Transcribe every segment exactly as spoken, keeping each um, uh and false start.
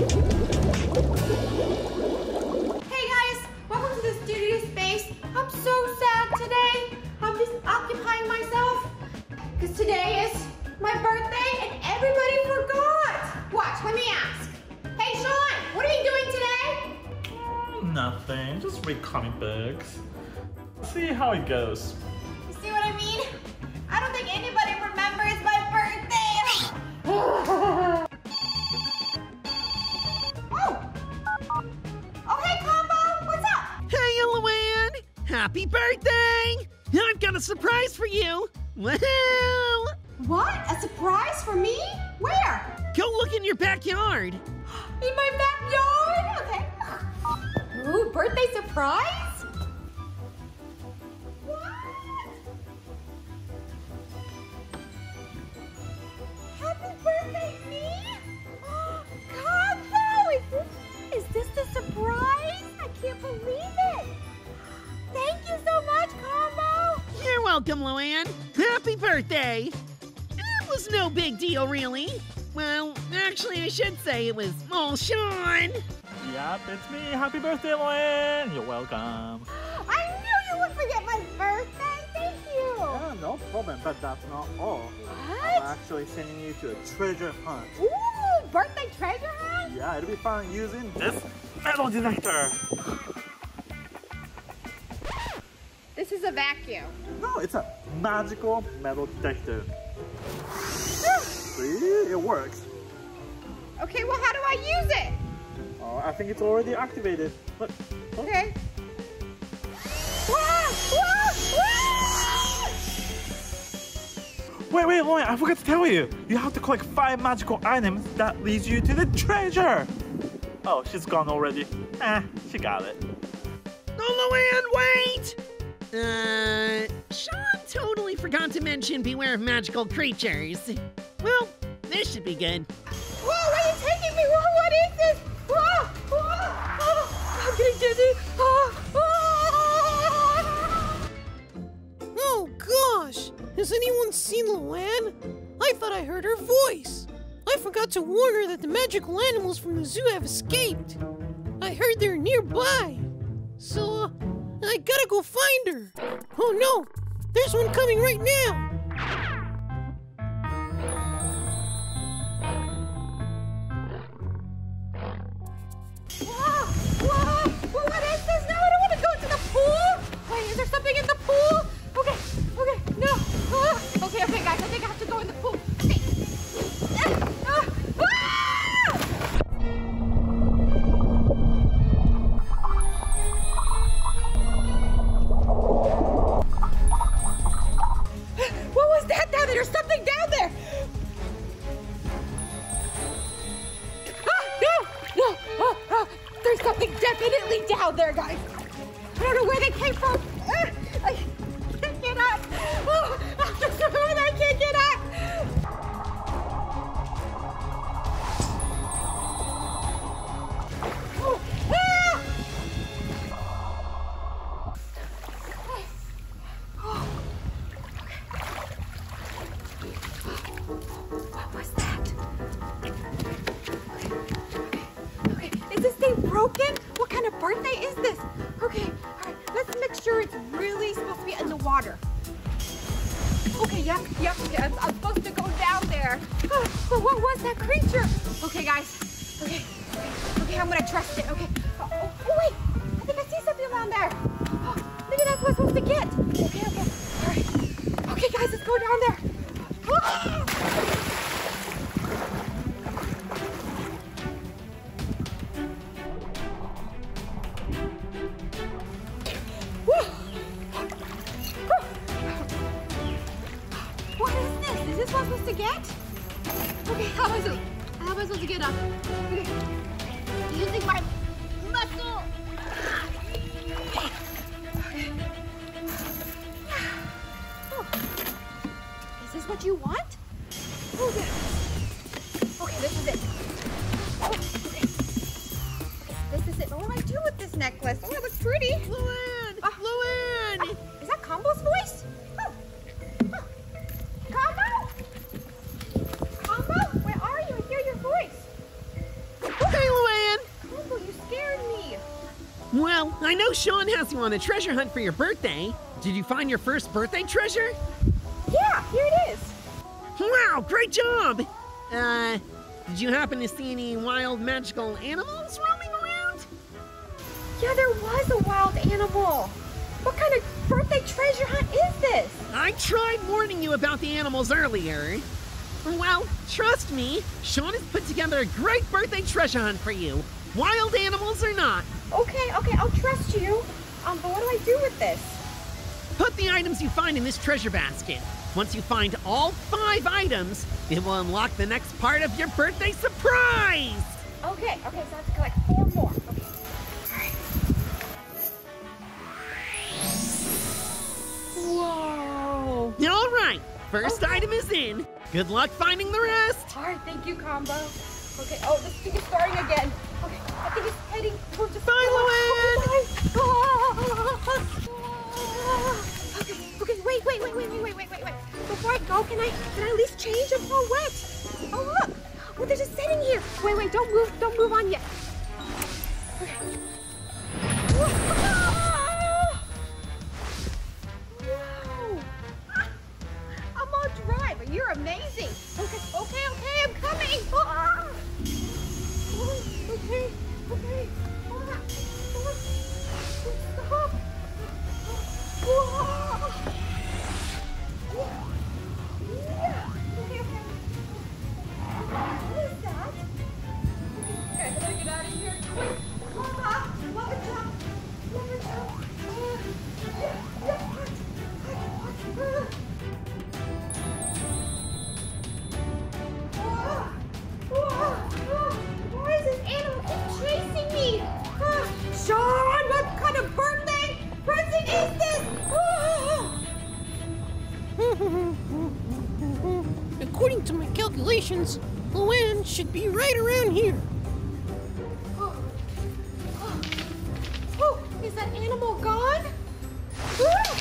Hey guys, welcome to the Studio Space. I'm so sad today. I'm just occupying myself because today is my birthday and everybody forgot. Watch, let me ask. Hey Sean, what are you doing today? Mm, nothing, just read comic books. See how it goes. You see what I mean? I don't think anybody remembers my birthday. Oh! Oh, hey, Combo! What's up? Hey, Eloanne! Happy birthday! I've got a surprise for you! Woohoo! What? A surprise for me? Where? Go look in your backyard. In my backyard? Okay. Ooh, birthday surprise? Welcome, Luann. Happy birthday! It was no big deal, really. Well, actually, I should say it was all Sean. Yep, it's me. Happy birthday, Luann. You're welcome. I knew you would forget my birthday. Thank you. Yeah, no problem. But that's not all. What? I'm actually sending you to a treasure hunt. Ooh, birthday treasure hunt? Yeah, it'll be fun using this metal detector. This is a vacuum. No, it's a magical metal detector. See, it works. Okay, well, how do I use it? Oh, I think it's already activated. Look. Oh. Okay. Wait, wait, Lauren, I forgot to tell you. You have to collect five magical items that leads you to the treasure. Oh, she's gone already. Eh, she got it. No, Luann, wait! Uh, Sean totally forgot to mention beware of magical creatures. Well, this should be good. Whoa, where are you taking me? Whoa, what is this? Whoa, whoa, oh, I'm getting dizzy. Oh, oh. Oh gosh, has anyone seen Luann? I thought I heard her voice. I forgot to warn her that the magical animals from the zoo have escaped. I heard they're nearby. So, uh, I gotta go find her! Oh no! There's one coming right now! Whoa! Whoa! Well, what is this? No, I don't want to go to the pool! Wait, is there something in the pool? Okay, okay, no! Ah, okay, okay guys, I think I have to go in the pool. Down there, guys. I don't know where they came from. Uh, I can't get up. Oh, I can't get up. Oh, ah! What was that? Okay, okay. Is this thing broken? What kind of birthday is this? Okay, alright, let's make sure it's really supposed to be in the water. Okay, yep, yep, okay, I'm, I'm supposed to go down there. Oh, but what was that creature? Okay, guys, okay, okay, okay, I'm gonna trust it, okay. Oh, oh, oh wait, I think I see something around there. Oh, maybe that's what I'm supposed to get. Okay, okay, alright. Okay, guys, let's go down there. Oh! Get? Okay, how am I supposed, how am I supposed to get up? Okay. Using my muscle. Okay. Okay. Oh. Is this what you want? Okay. Okay, this is it. Oh, okay. Okay, this is it. What will I do with this necklace? Oh, it looks pretty. Luann! Uh, Luann! Uh, is that Combo's voice? Oh. Combo? Combo? Where are you? I hear your voice. Okay, I know Sean has you on a treasure hunt for your birthday. Did you find your first birthday treasure? Yeah, here it is. Wow, great job! Uh, did you happen to see any wild magical animals roaming around? Yeah, there was a wild animal. What kind of birthday treasure hunt is this? I tried warning you about the animals earlier. Well, trust me, Sean has put together a great birthday treasure hunt for you. Wild animals or not. Okay, okay, I'll trust you. Um, but what do I do with this? Put the items you find in this treasure basket. Once you find all five items, it will unlock the next part of your birthday surprise! Okay, okay, so I have to collect four more. Okay. All right. Whoa! All right, first okay. item is in. Good luck finding the rest! All right, thank you, Combo. Okay, oh, this thing is starting again. Okay, I think it's heading towards the... Follow it! Oh, okay, okay, wait, wait, wait, wait, wait, wait, wait, wait, wait. Before I go, can I, can I at least change? I'm all wet. Oh, look. Well, they're just sitting here. Wait, wait, don't move, don't move on yet. Okay. Whoa. I'm all dry, but you're amazing. Okay, okay, okay, I'm coming. Oh, okay, okay. Stop. Whoa. According to my calculations, Luann should be right around here. Oh. Oh. Oh. Is that animal gone? Oh.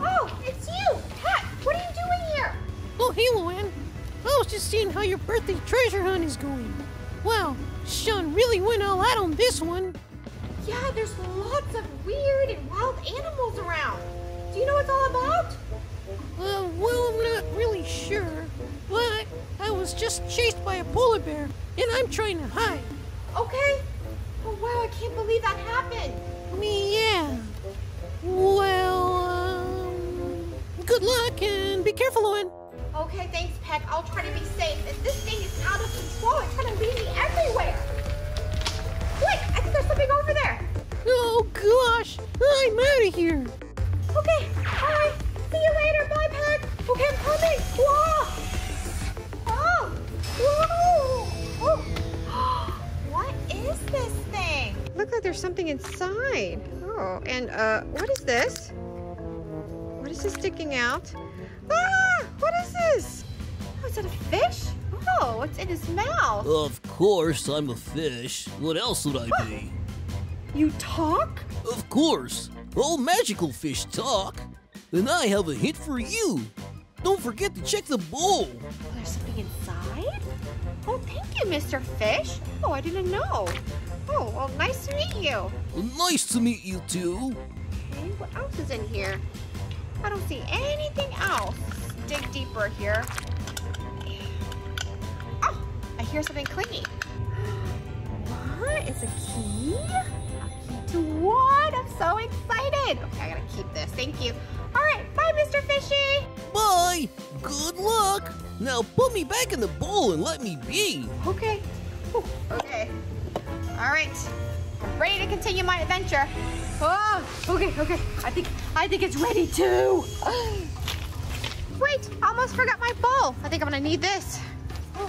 Oh, it's you! Pat, what are you doing here? Oh, hey, Luann. I was just seeing how your birthday treasure hunt is going. Wow, Sean really went all out on this one. Yeah, there's lots of weird and wild animals around. Do you know what it's all about? Uh, well, I'm not really sure, but I was just chased by a polar bear, and I'm trying to hide. Okay. Oh, wow, I can't believe that happened. Yeah. Well, um, good luck, and be careful, Owen. Okay, thanks, Peck. I'll try to be safe. If this thing is out of control, it's going to lead me everywhere. Wait, I think there's something over there. Oh, gosh. I'm out of here. Okay, all right. See you later. Bye, Pat. Okay, I'm coming. Whoa. Oh. Whoa. Oh. What is this thing? Looks like there's something inside. Oh, and uh, what is this? What is this sticking out? Ah, what is this? Oh, is that a fish? Oh, what's in his mouth? Of course, I'm a fish. What else would I what? be? You talk? Of course. All magical fish talk. And I have a hint for you. Don't forget to check the bowl. Oh, there's something inside? Oh, thank you, Mister Fish. Oh, I didn't know. Oh, well, nice to meet you. Nice to meet you, too. Okay, what else is in here? I don't see anything else. Dig deeper here. Oh, I hear something clingy. What? It's a key? To what? I'm so excited. Okay, I gotta keep this. Thank you. All right, bye, Mister Fishy. Bye. Good luck. Now put me back in the bowl and let me be. Okay. Ooh, okay. All right. I'm ready to continue my adventure. Oh, okay, okay. I think I think it's ready too. Wait, I almost forgot my bowl. I think I'm gonna need this. Oh,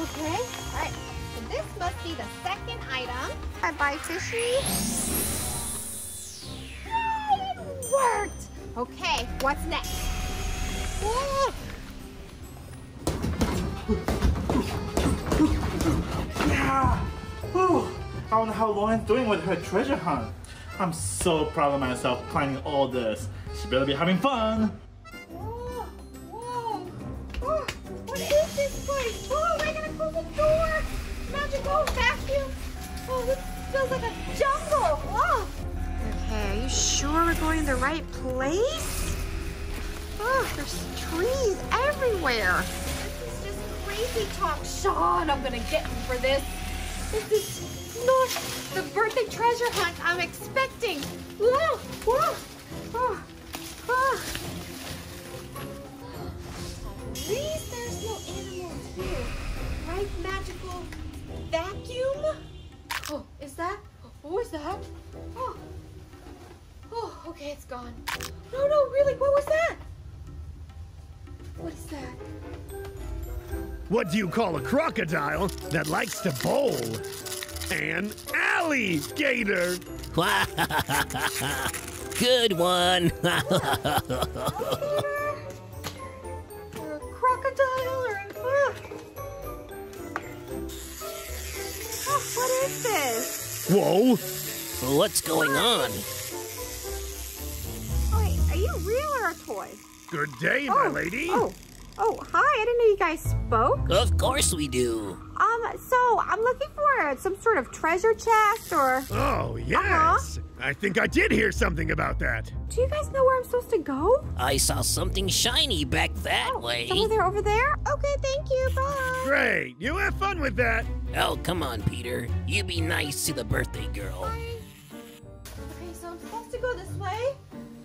okay. All right. So this must be the second item. Bye, bye, Fishy. Worked. Okay, what's next? Whoa. Yeah. Whew. I don't know how Lauren's doing with her treasure hunt. I'm so proud of myself planning all this. She better be having fun. Whoa, whoa. Oh, what is this place? Oh, I gotta close the door. Magical vacuum. Oh, this feels like a jungle! Whoa! Okay, are you sure we're going to the right place? Oh, there's trees everywhere. This is just crazy talk, Sean. I'm gonna get you for this. This is not the birthday treasure hunt I'm expecting. Whoa! Whoa! Oh, oh. At least there's no animals here. Right, magical vacuum? Oh, is that? What was that? Oh. Oh, okay, it's gone. No, no, really, what was that? What is that? What do you call a crocodile that likes to bowl? An alligator. Good one. Or a crocodile or a oh, what is this? Whoa. What's going on? Wait, are you real or a toy? Good day, oh, my lady. Oh, oh, hi. I didn't know you guys spoke. Of course we do. Um, so I'm looking for some sort of treasure chest or... Oh, yes. Uh-huh. I think I did hear something about that. Do you guys know where I'm supposed to go? I saw something shiny back that oh, way. Somewhere there over there? Okay, thank you. Bye. Great. You have fun with that. Oh, come on, Peter. You be nice to the birthday girl. Bye. Okay, so I'm supposed to go this way.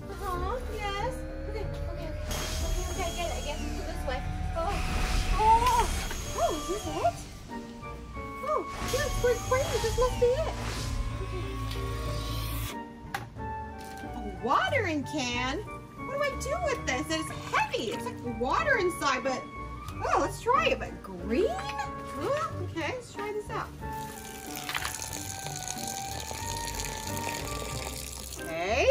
Uh-huh, yes. Okay, okay, okay, okay, I get it, I guess it's this way. Oh, oh, oh, is this it? Oh, yeah, it's quite crazy, this must be it. Okay. A watering can? What do I do with this? It's heavy, it's like water inside, but, oh, let's try it, but green? Oh, okay, let's try this out. Okay.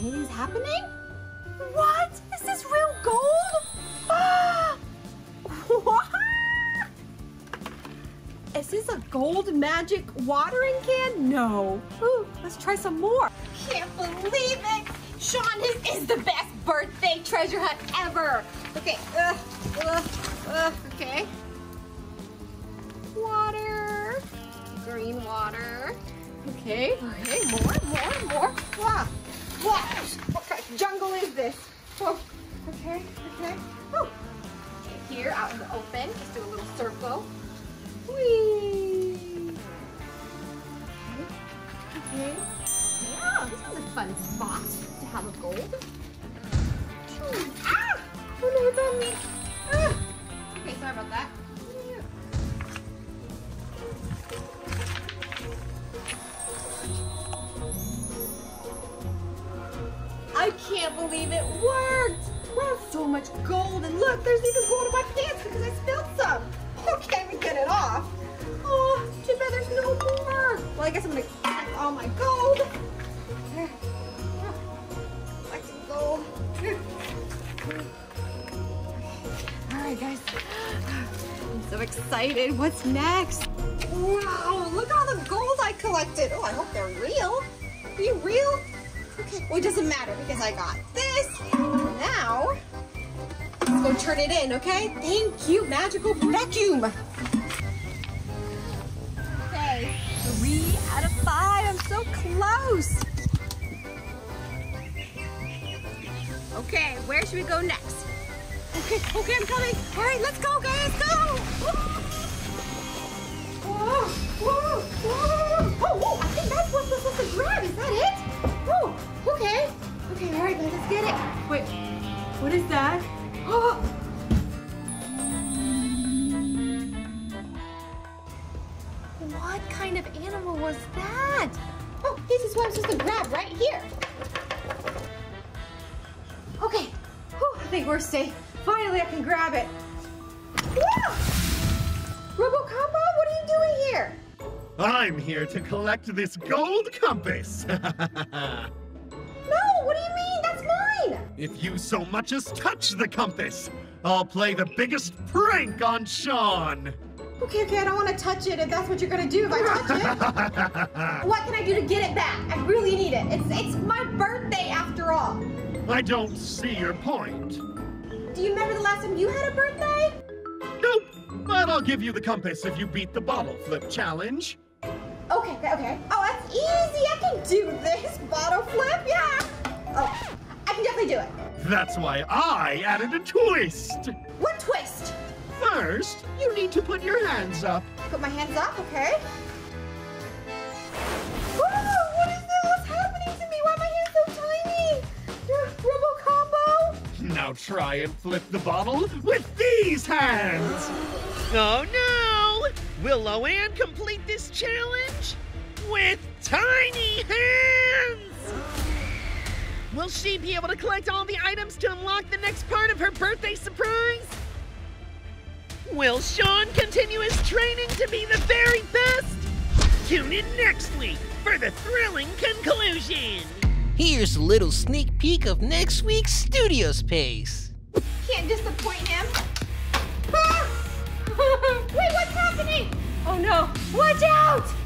Anything's happening? What? Is this real gold? Ah! What? Is this a gold magic watering can? No. Ooh, let's try some more. Can't believe it! Sean, this is the best birthday treasure hunt ever! Okay, uh, uh, uh, okay. Water. Green water. Okay, okay, more, more, more. Wow. What? What kind of jungle is this? Oh, okay, okay. Oh, okay, here out in the open, just do a little circle. Whee! Okay, okay. Yeah, this is a fun spot to have a gold. Ah! Oh no, it's on me. Ah! Okay, sorry about that. I can't believe it worked! Wow, so much gold, and look, there's even gold in my pants because I spilled some. Okay, we get it off. Oh, too bad there's no more. Well, I guess I'm gonna collect all my gold. Collect some gold. All right, guys. I'm so excited. What's next? Wow, look at all the gold I collected. Oh, I hope they're real. Are you real? Okay, well, it doesn't matter because I got this. Now, let's go turn it in, okay? Thank you, magical vacuum. Okay, three out of five. I'm so close. Okay, where should we go next? Okay, okay, I'm coming. All right, let's go, guys, go. Whoa, whoa, whoa. Oh, whoa, I think that's what we're supposed to grab. Is that it? Oh, okay. Okay, all right, guys, let's get it. Wait, what is that? Oh! What kind of animal was that? Oh, this is what I'm supposed to grab right here. Okay, whew, I think we're safe. Finally, I can grab it. Whoa! Robo Combo, what are you doing here? I'm here to collect this gold compass. No, what do you mean? That's mine! If you so much as touch the compass, I'll play the biggest prank on Sean. Okay, okay, I don't want to touch it if that's what you're going to do if I touch it. What can I do to get it back? I really need it. It's, it's my birthday after all. I don't see your point. Do you remember the last time you had a birthday? Nope, but I'll give you the compass if you beat the bottle flip challenge. okay, okay, okay. Oh, that's easy. I can do this bottle flip, yeah. Oh, I can definitely do it. That's why I added a twist. What twist? First, you need to put your hands up. Put my hands up, okay. Whoa, what is this? What's happening to me? Why are my hands so tiny? Robo Combo? Now try and flip the bottle with these hands. Oh, no. Will Loanne complete this challenge with tiny hands? Will she be able to collect all the items to unlock the next part of her birthday surprise? Will Sean continue his training to be the very best? Tune in next week for the thrilling conclusion. Here's a little sneak peek of next week's Studio Space. Can't disappoint him. Ah! Wait, what's happening? Oh no, watch out!